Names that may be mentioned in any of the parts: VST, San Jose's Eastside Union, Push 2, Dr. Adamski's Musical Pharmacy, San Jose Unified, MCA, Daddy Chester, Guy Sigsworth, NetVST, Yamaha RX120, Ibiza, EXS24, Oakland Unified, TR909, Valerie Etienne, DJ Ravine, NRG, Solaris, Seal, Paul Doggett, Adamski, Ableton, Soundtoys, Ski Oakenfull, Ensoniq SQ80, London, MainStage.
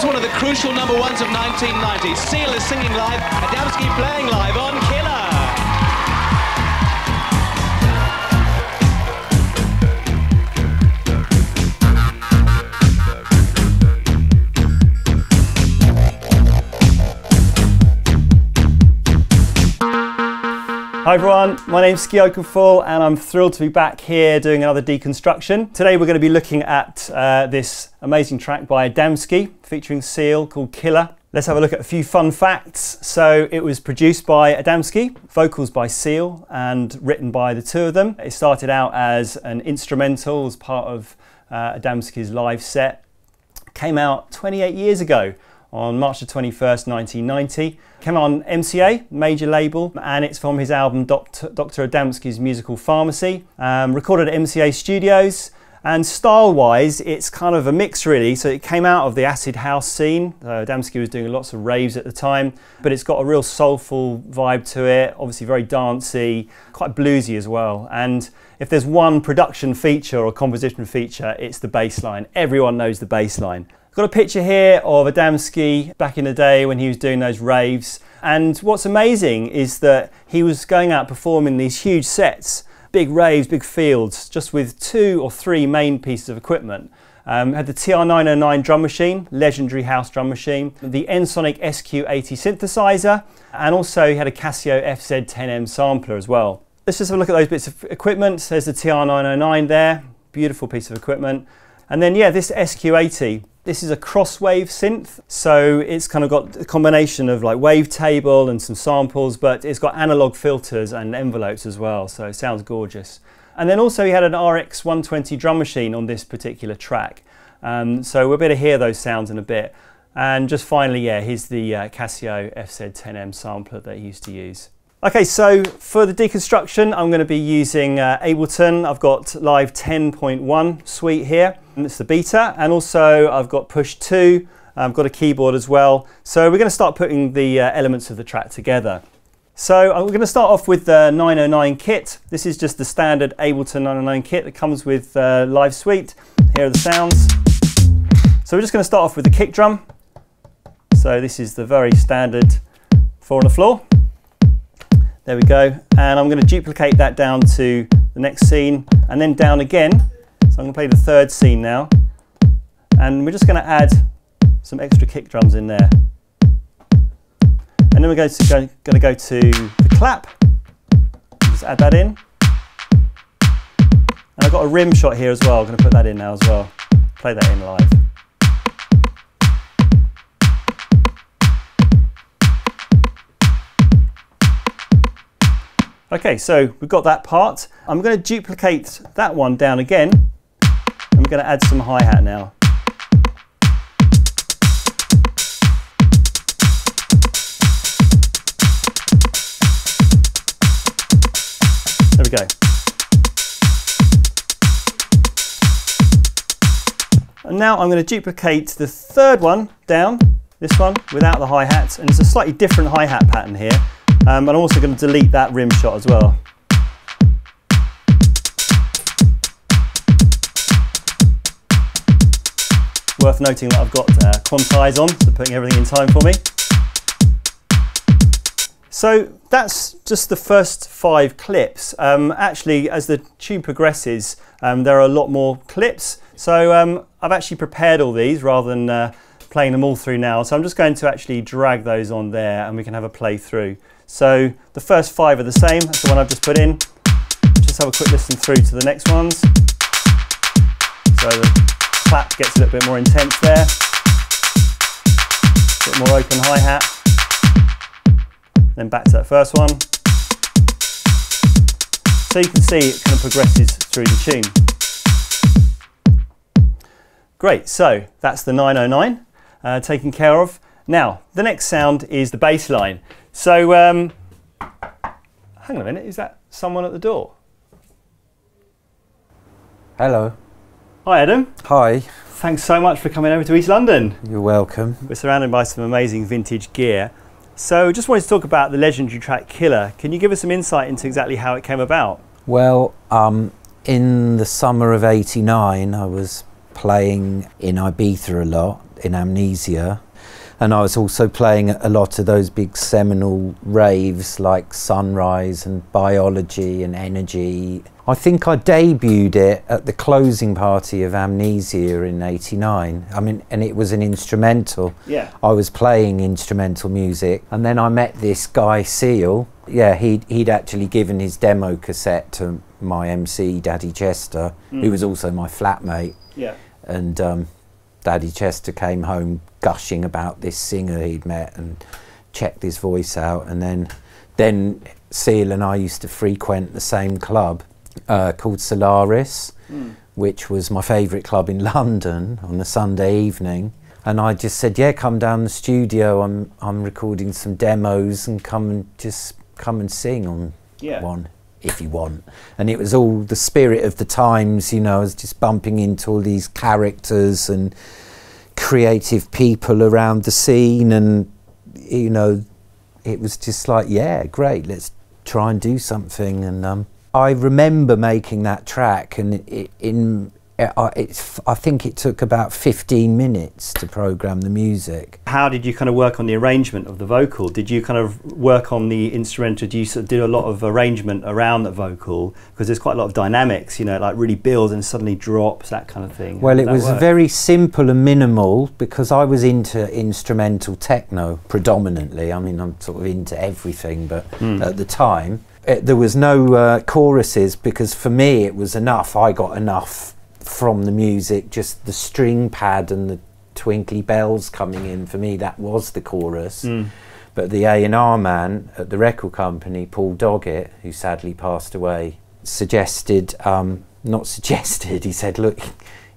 is one of the crucial number ones of 1990. Seal is singing live, Adamski playing live on Killer. Hi everyone, my name's Ski Oakenfull and I'm thrilled to be back here doing another deconstruction. Today we're going to be looking at this amazing track by Adamski featuring Seal called Killer. Let's have a look at a few fun facts. So it was produced by Adamski, vocals by Seal and written by the two of them. It started out as an instrumental as part of Adamski's live set. Came out 28 years ago. On March the 21st, 1990. Came on MCA, major label, and it's from his album Dr. Adamski's Musical Pharmacy. Recorded at MCA Studios, and style-wise, it's kind of a mix really. So it came out of the acid house scene. Adamski was doing lots of raves at the time, but it's got a real soulful vibe to it, obviously very dancey, quite bluesy as well. And if there's one production feature or composition feature, it's the bass line. Everyone knows the bass line. Got a picture here of Adamski back in the day when he was doing those raves, and what's amazing is that he was going out performing these huge sets, big raves, big fields, just with two or three main pieces of equipment. Had the TR909 drum machine, legendary house drum machine, the Ensoniq SQ80 synthesizer, and also he had a Casio FZ10M sampler as well. Let's just have a look at those bits of equipment. There's the TR909 there, beautiful piece of equipment. And then yeah, this SQ80. This is a crosswave synth, so it's kind of got a combination of like wavetable and some samples, but it's got analog filters and envelopes as well, so it sounds gorgeous. And then also he had an RX120 drum machine on this particular track, so we'll be able to hear those sounds in a bit. And just finally, yeah, here's the Casio FZ10M sampler that he used to use. Okay, so for the deconstruction, I'm going to be using Ableton. I've got Live 10.1 suite here, and it's the beta, and also I've got Push 2, I've got a keyboard as well. So we're going to start putting the elements of the track together. So I'm going to start off with the 909 kit. This is just the standard Ableton 909 kit that comes with Live Suite. Here are the sounds. So we're just going to start off with the kick drum. So this is the very standard 4 on the floor. There we go, and I'm going to duplicate that down to the next scene and then down again. So I'm going to play the third scene now, and we're just going to add some extra kick drums in there. And then we're going to go to the clap, just add that in. And I've got a rim shot here as well, I'm going to put that in now as well, play that in live. Okay, so we've got that part. I'm going to duplicate that one down again, and we're going to add some hi-hat now. There we go. And now I'm going to duplicate the third one down, this one, without the hi-hat, and it's a slightly different hi-hat pattern here. And I'm also going to delete that rim shot as well. Worth noting that I've got quantize on, so putting everything in time for me. So that's just the first 5 clips. Actually, as the tune progresses, there are a lot more clips. So I've actually prepared all these rather than playing them all through now. So I'm just going to actually drag those on there and we can have a play through. So the first 5 are the same, that's the one I've just put in. Just have a quick listen through to the next ones. So the clap gets a little bit more intense there. A bit more open hi-hat. Then back to that first one. So you can see it kind of progresses through the tune. Great, so that's the 909 taken care of. Now, the next sound is the bass line. So, hang on a minute, is that someone at the door? Hello. Hi Adam. Hi. Thanks so much for coming over to East London. You're welcome. We're surrounded by some amazing vintage gear. So, just wanted to talk about the legendary track Killer. Can you give us some insight into exactly how it came about? Well, in the summer of '89 I was playing in Ibiza a lot in Amnesia. And I was also playing a lot of those big seminal raves like Sunrise and Biology and Energy. I think I debuted it at the closing party of Amnesia in '89. I mean, and it was an instrumental. Yeah. I was playing instrumental music. And then I met this guy, Seal. Yeah, he'd actually given his demo cassette to my MC, Daddy Chester, who was also my flatmate. Yeah. And Daddy Chester came home gushing about this singer he'd met and checked his voice out, and then Seal and I used to frequent the same club called Solaris, which was my favourite club in London on the Sunday evening. And I just said, yeah, come down the studio, I'm recording some demos, and come and sing on one if you want. And it was all the spirit of the times, you know. I was just bumping into all these characters and creative people around the scene, and you know, it was just like, yeah, great, let's try and do something. And I remember making that track, and I think it took about 15 minutes to program the music. How did you kind of work on the arrangement of the vocal? Did you kind of work on the instrumental? Do you sort of do a lot of arrangement around the vocal? Because there's quite a lot of dynamics, you know, like really builds and suddenly drops, that kind of thing. Well, it was very simple and minimal, because I was into instrumental techno predominantly. I mean, I'm sort of into everything, but at the time, there was no choruses, because for me it was enough. I got enough from the music, just the string pad and the twinkly bells coming in. For me, that was the chorus. But the A&R man at the record company, Paul Doggett, who sadly passed away, he said, look,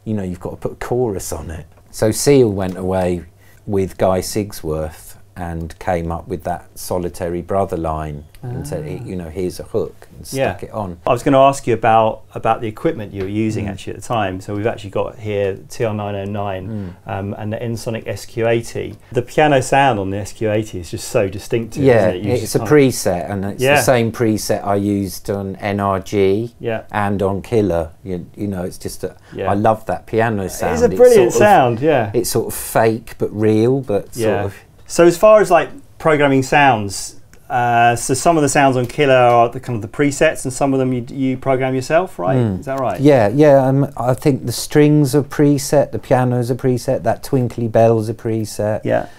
you know, you've got to put a chorus on it. So Seal went away with Guy Sigsworth and came up with that solitary brother line and said, you know, here's a hook, and stuck it on. I was going to ask you about the equipment you were using actually at the time. So we've actually got here TR909 and the Ensoniq SQ80. The piano sound on the SQ80 is just so distinctive, isn't it? It's a preset, and it's the same preset I used on NRG and on Killer. You know, it's just that I love that piano sound. It's a brilliant sound, It's sort of fake but real, but sort of. So as far as like programming sounds, so some of the sounds on Killer are kind of the presets, and some of them you program yourself, right? Is that right? Yeah. I think the strings are preset, the piano's a preset, that twinkly bell's a preset. Yeah.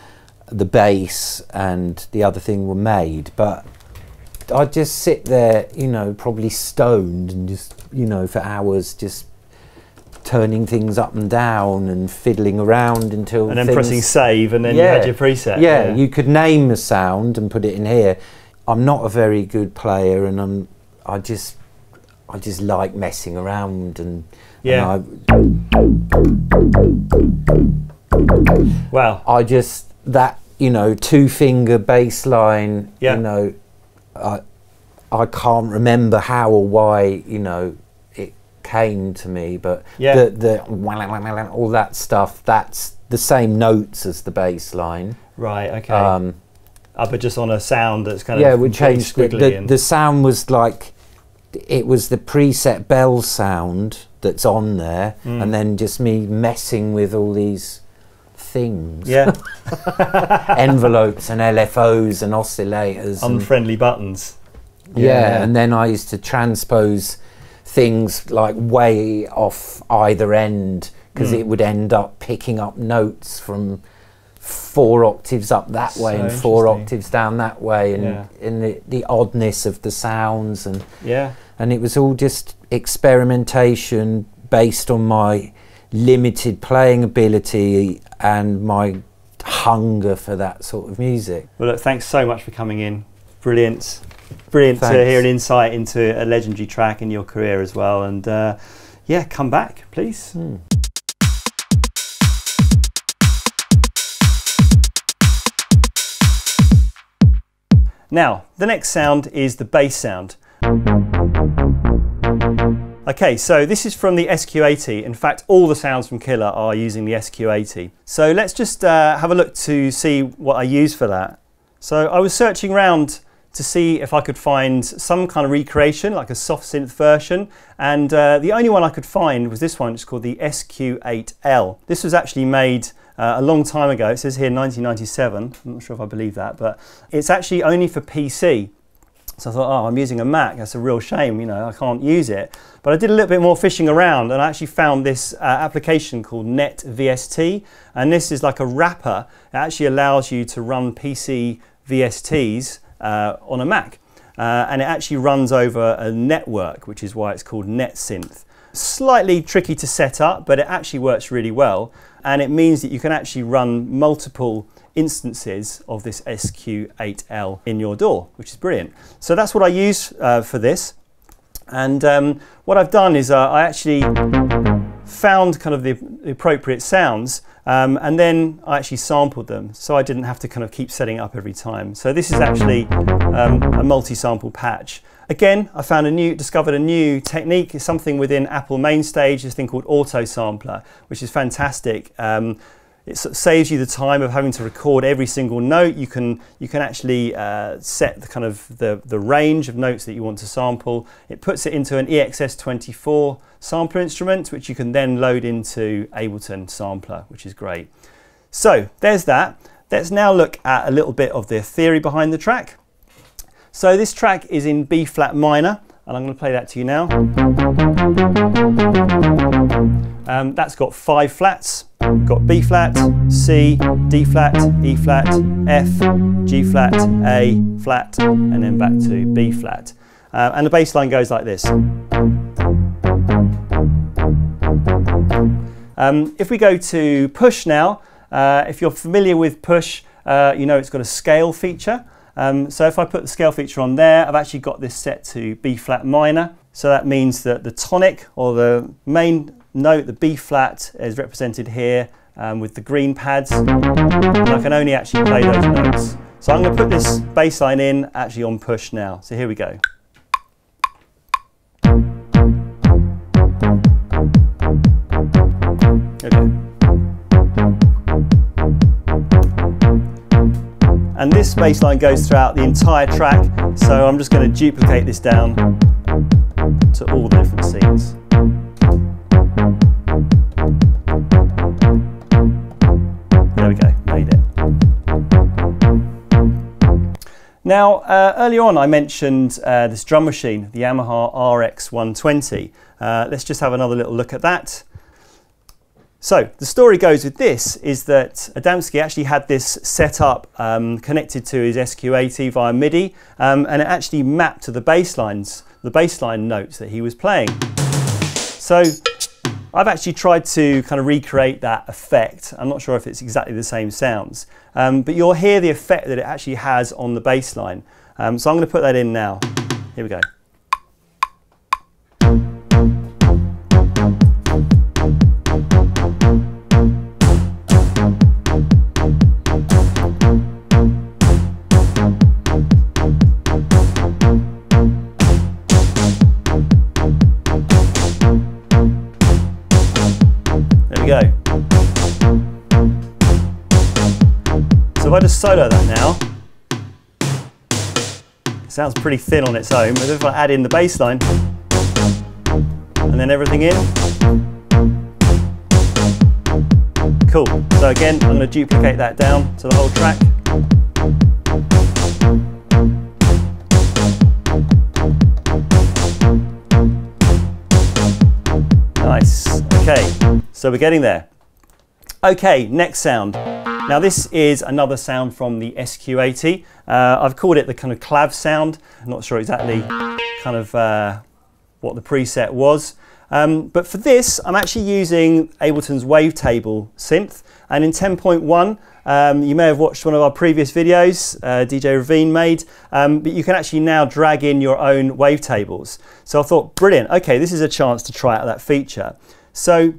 The bass and the other thing were made, but I'd just sit there, you know, probably stoned, and just, you know, for hours just turning things up and down and fiddling around until, and then pressing save, and then you had your preset. Yeah, you could name the sound and put it in here. I'm not a very good player, and I just like messing around, and that, you know, two finger bass line, you know, I can't remember how or why, you know, came to me, but the all that stuff, that's the same notes as the bass line, right? Okay. But just on a sound that's kind of, we changed the sound. Was like, it was the preset bell sound that's on there, and then just me messing with all these things, envelopes and LFOs and oscillators, unfriendly buttons, and then I used to transpose things like way off either end, because it would end up picking up notes from 4 octaves up that way and 4 octaves down that way, and the oddness of the sounds, and it was all just experimentation based on my limited playing ability and my hunger for that sort of music. Well, look, thanks so much for coming in. Brilliant to hear an insight into a legendary track in your career as well, and yeah, come back, please. Now, the next sound is the bass sound. Okay, so this is from the SQ80. In fact, all the sounds from Killer are using the SQ80. So let's just have a look to see what I use for that. So I was searching around to see if I could find some kind of recreation, like a soft synth version, and the only one I could find was this one. It's called the SQ8L. This was actually made a long time ago. It says here 1997. I'm not sure if I believe that, but it's actually only for PC. So I thought, oh, I'm using a Mac, that's a real shame, you know, I can't use it. But I did a little bit more fishing around and I actually found this application called NetVST, and this is like a wrapper that actually allows you to run PC VSTs on a Mac. And it actually runs over a network, which is why it's called NetSynth. Slightly tricky to set up, but it actually works really well, and it means that you can actually run multiple instances of this SQ8L in your DAW, which is brilliant. So that's what I use for this, and what I've done is I actually found kind of the appropriate sounds, and then I actually sampled them, so I didn't have to kind of keep setting it up every time. So this is actually a multi-sample patch. Again, I found discovered a new technique. It's something within Apple MainStage, this thing called Auto Sampler, which is fantastic. It saves you the time of having to record every single note. You can actually set the kind of the range of notes that you want to sample. It puts it into an EXS24 sampler instrument, which you can then load into Ableton Sampler, which is great. So there's that. Let's now look at a little bit of the theory behind the track. So this track is in B flat minor, and I'm going to play that to you now. That's got 5 flats. We've got B flat, C, D flat, E flat, F, G flat, A flat, and then back to B flat. And the bass line goes like this. If we go to Push now, if you're familiar with Push, you know it's got a scale feature. So if I put the scale feature on there, I've actually got this set to B flat minor. So that means that the tonic, or the main note, the B flat, is represented here with the green pads. And I can only actually play those notes. So I'm going to put this bass line in actually on Push now. So here we go. Okay. And this bass line goes throughout the entire track, so I'm just going to duplicate this down to all the different scenes. There we go, made it. Now, earlier on I mentioned this drum machine, the Yamaha RX120. Let's just have another little look at that. So the story goes with this is that Adamski actually had this set up connected to his SQ80 via MIDI, and it actually mapped to the bass lines, the bassline notes that he was playing. So I've actually tried to kind of recreate that effect. I'm not sure if it's exactly the same sounds, but you'll hear the effect that it actually has on the bass line. So I'm going to put that in now. Here we go. If I just solo that now, it sounds pretty thin on its own, but if I add in the bass line and then everything in, cool. So again, I'm going to duplicate that down to the whole track. Nice, okay, so we're getting there. Okay, next sound. Now this is another sound from the SQ80. I've called it the kind of clav sound. I'm not sure exactly kind of what the preset was. But for this, I'm actually using Ableton's Wavetable synth. And in 10.1, you may have watched one of our previous videos DJ Ravine made, but you can actually now drag in your own wavetables. So I thought, brilliant, okay, this is a chance to try out that feature. So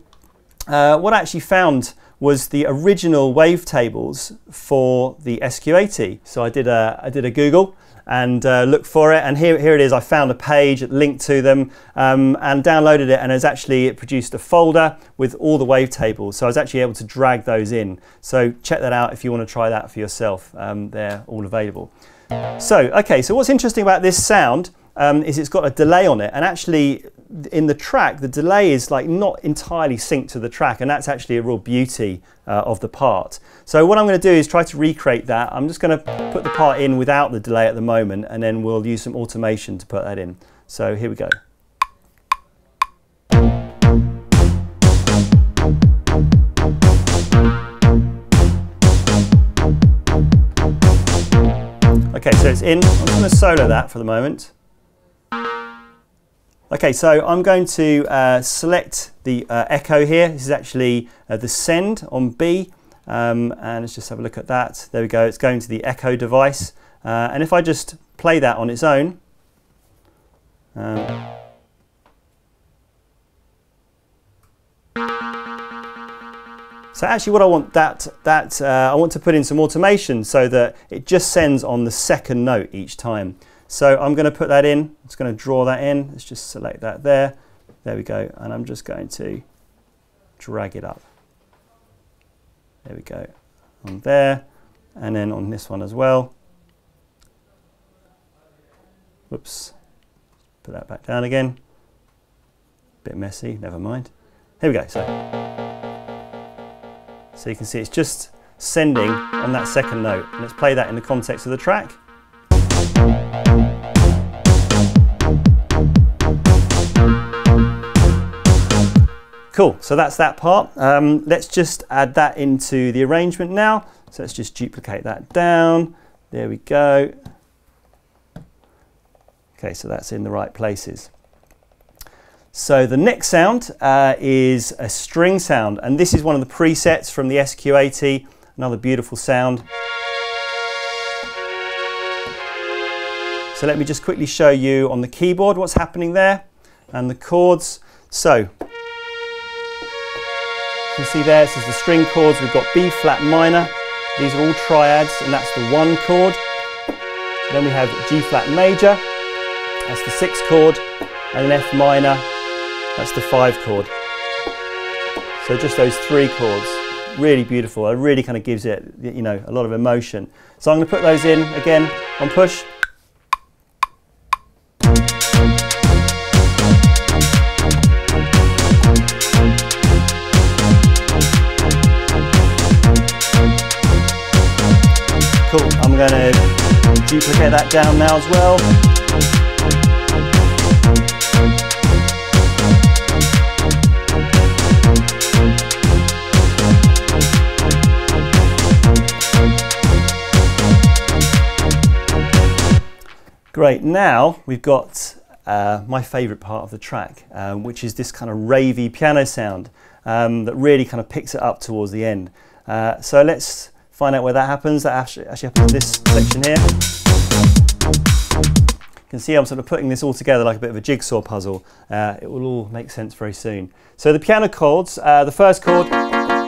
what I actually found was the original wavetables for the SQ80. So I did a Google and looked for it, and here it is. I found a page, it linked to them, and downloaded it, and it produced a folder with all the wavetables. So I was actually able to drag those in. So check that out if you want to try that for yourself. They're all available. So, okay, so what's interesting about this sound is it's got a delay on it, and actually in the track the delay is like not entirely synced to the track, and that's actually a real beauty of the part. So what I'm going to do is try to recreate that. I'm just going to put the part in without the delay at the moment, and then we'll use some automation to put that in. So here we go. Okay, so it's in. I'm just going to solo that for the moment. Okay, so I'm going to select the echo here. This is actually the send on B, and let's just have a look at that. There we go, it's going to the echo device, and if I just play that on its own, so actually what I want I want to put in some automation so that it just sends on the second note each time. So I'm going to put that in. It's going to draw that in. Let's just select that there. There we go. And I'm just going to drag it up. There we go. On there. And then on this one as well. Whoops. Put that back down again. Bit messy. Never mind. Here we go. So you can see it's just sending on that second note. Let's play that in the context of the track. Cool, so that's that part. Let's just add that into the arrangement now. So let's just duplicate that down. There we go. Okay, so that's in the right places. So the next sound is a string sound, and this is one of the presets from the SQ80, another beautiful sound. So let me just quickly show you on the keyboard what's happening there and the chords. So you can see there, this is the string chords. We've got B flat minor. These are all triads, and that's the 1 chord. Then we have G flat major. That's the 6 chord. And an F minor. That's the 5 chord. So just those 3 chords. Really beautiful. It really kind of gives it, you know, a lot of emotion. So I'm going to put those in again on push. I'm going to duplicate that down now as well. Great, now we've got my favourite part of the track, which is this kind of ravey piano sound that really kind of picks it up towards the end. So let's find out where that happens. That actually happens in this section here. You can see I'm sort of putting this all together like a bit of a jigsaw puzzle. It will all make sense very soon. So the piano chords, the first chord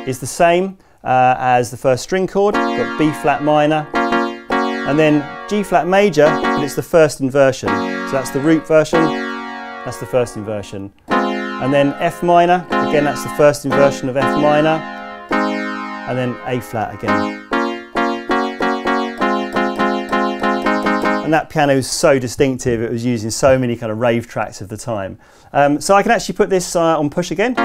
is the same as the first string chord. You've got B flat minor, and then G flat major, but it's the first inversion. So that's the root version, that's the first inversion. And then F minor, again that's the first inversion of F minor, and then A flat again. And that piano is so distinctive, it was used in so many kind of rave tracks of the time. So I can actually put this on push again.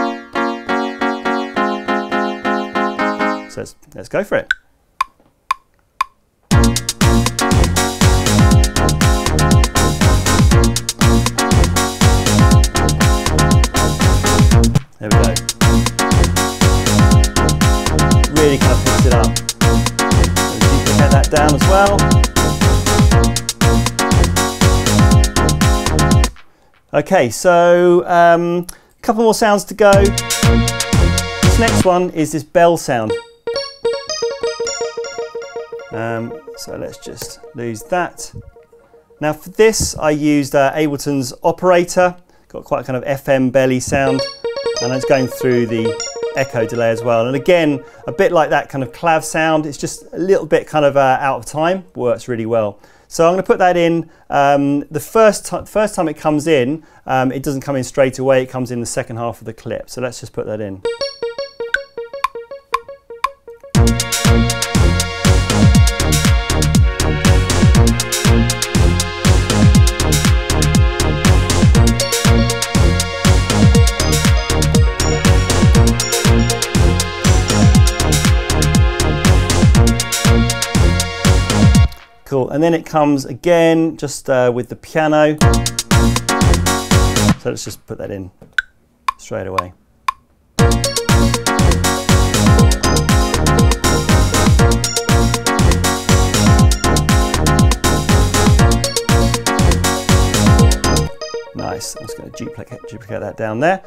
So let's go for it. There we go. Really kind of picks it up. Get that down as well. Okay, so a couple more sounds to go. This next one is this bell sound. So let's just lose that. Now for this I used Ableton's operator. Got quite a kind of FM belly sound, and it's going through the echo delay as well. And again, a bit like that kind of clav sound, it's just a little bit kind of out of time, works really well. So I'm going to put that in. The first time it comes in, it doesn't come in straight away, it comes in the second half of the clip. So let's just put that in. Cool. And then it comes again, just with the piano. So let's just put that in straight away. Nice. I'm just going to duplicate that down there.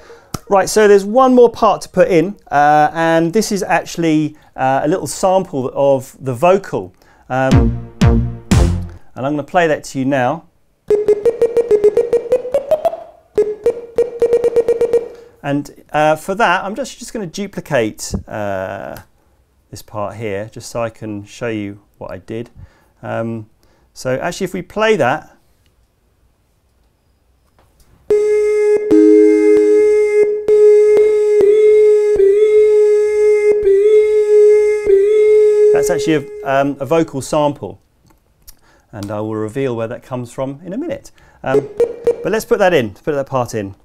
Right, so there's one more part to put in, and this is actually a little sample of the vocal. And I'm going to play that to you now. And for that, I'm just going to duplicate this part here, just so I can show you what I did. So actually, if we play that, that's actually a vocal sample. And I will reveal where that comes from in a minute. But let's put that in, put that part in.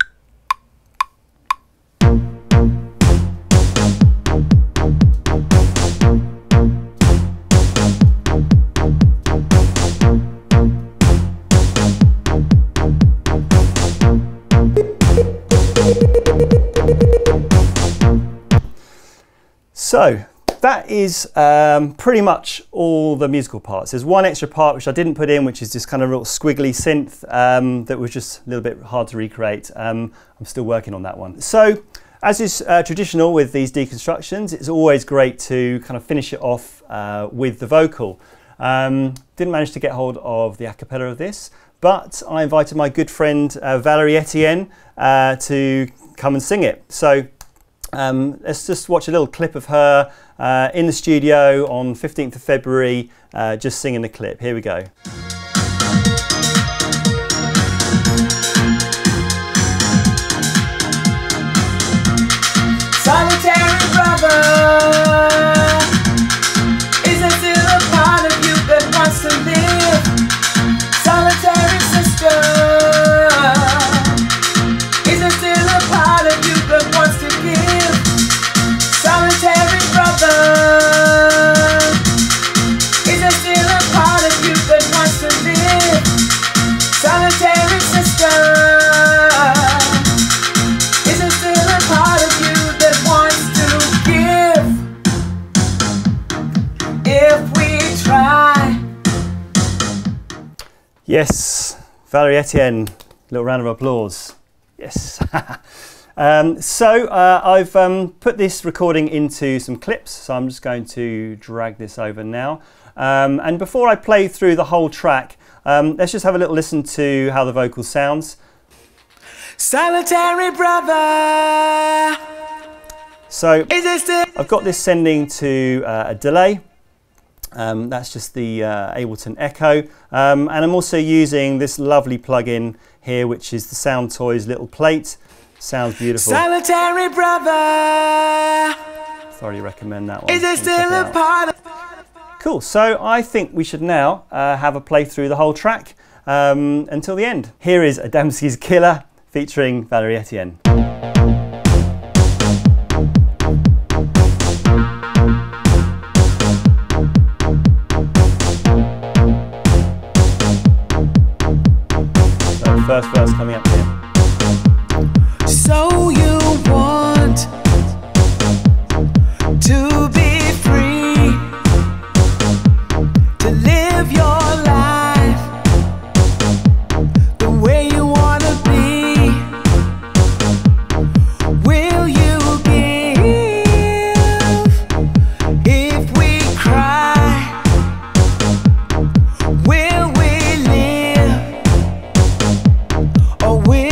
So, that is pretty much all the musical parts. There's one extra part which I didn't put in, which is this kind of real squiggly synth that was just a little bit hard to recreate. I'm still working on that one. So, as is traditional with these deconstructions, it's always great to kind of finish it off with the vocal. Didn't manage to get hold of the a cappella of this, but I invited my good friend Valerie Etienne to come and sing it. So, let's just watch a little clip of her in the studio on 15th of February, just singing the clip. Here we go. Solitary brother, is there still a part of you that wants to live? Solitary sister, is there still a part of you that wants to give? Solitary brother, is there still a part of you that wants to live? Solitary sister, is there still a part of you that wants to give? If we try. Yes, Valerie Etienne, a little round of applause. Yes. I've put this recording into some clips, so I'm just going to drag this over now. And before I play through the whole track, let's just have a little listen to how the vocal sounds. Solitary brother. So I've got this sending to a delay. That's just the Ableton Echo, and I'm also using this lovely plugin here, which is the Soundtoys little plate. Sounds beautiful. Solitary brother. Thoroughly recommend that one. Is there still a part of... Cool, so I think we should now have a play through the whole track until the end. Here is Adamski's Killer featuring Valerie Etienne. So first verse coming up here. So you want to be free, to live your life the way you want to be. Will you give if we cry? Will we live or will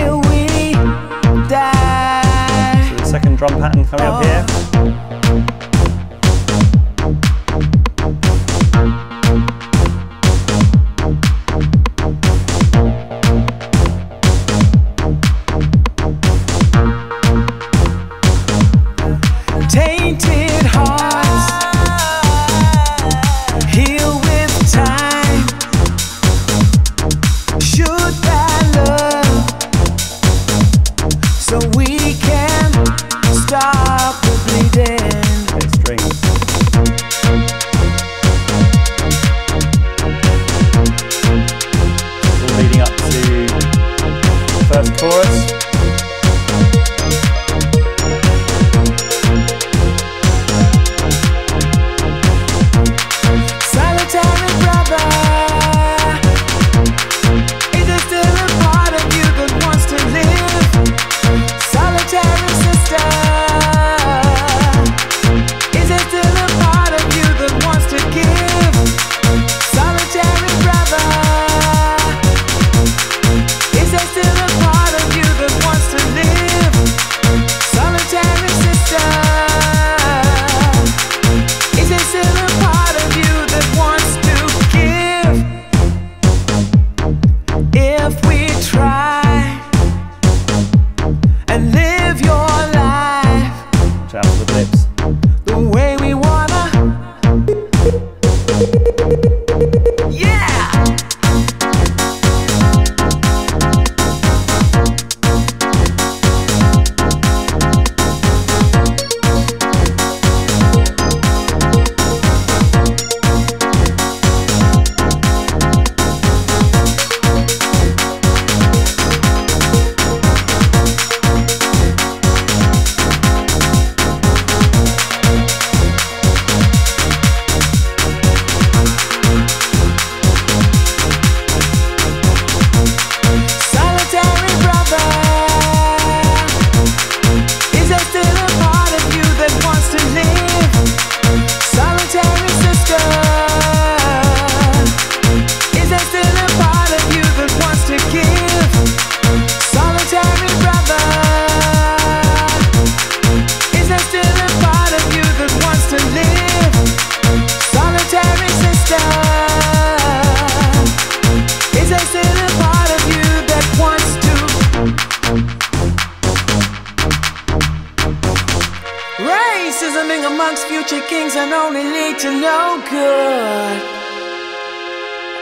future kings and only lead to no good.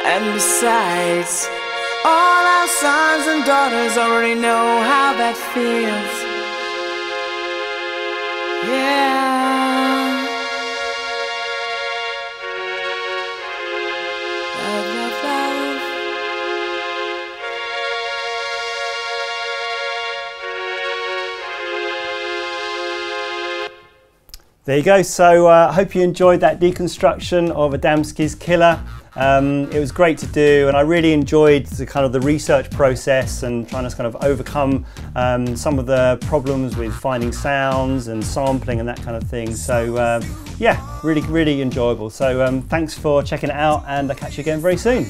And besides, all our sons and daughters already know how that feels. Yeah. There you go. So I hope you enjoyed that deconstruction of Adamski's Killer. It was great to do, and I really enjoyed the kind of the research process and trying to kind of overcome some of the problems with finding sounds and sampling and that kind of thing. So yeah, really enjoyable. So thanks for checking it out, and I'll catch you again very soon.